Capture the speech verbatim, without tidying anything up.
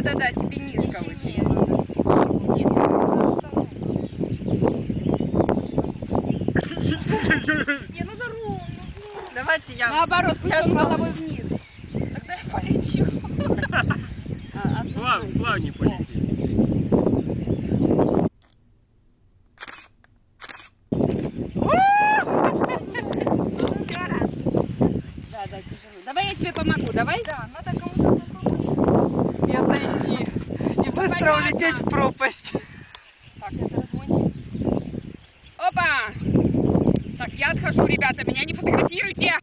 Да-да-да, тебе низко очень. Не, надо ровно. Давайте я... Наоборот, пусть он головой вниз. Тогда я полечу. Плавнее полечу. Давай я тебе помогу, давай? Да, надо кому-то помочь. И отойти. И быстро улететь в пропасть. Так, сейчас размонтируем. Опа! Так, я отхожу, ребята, меня не фотографируйте!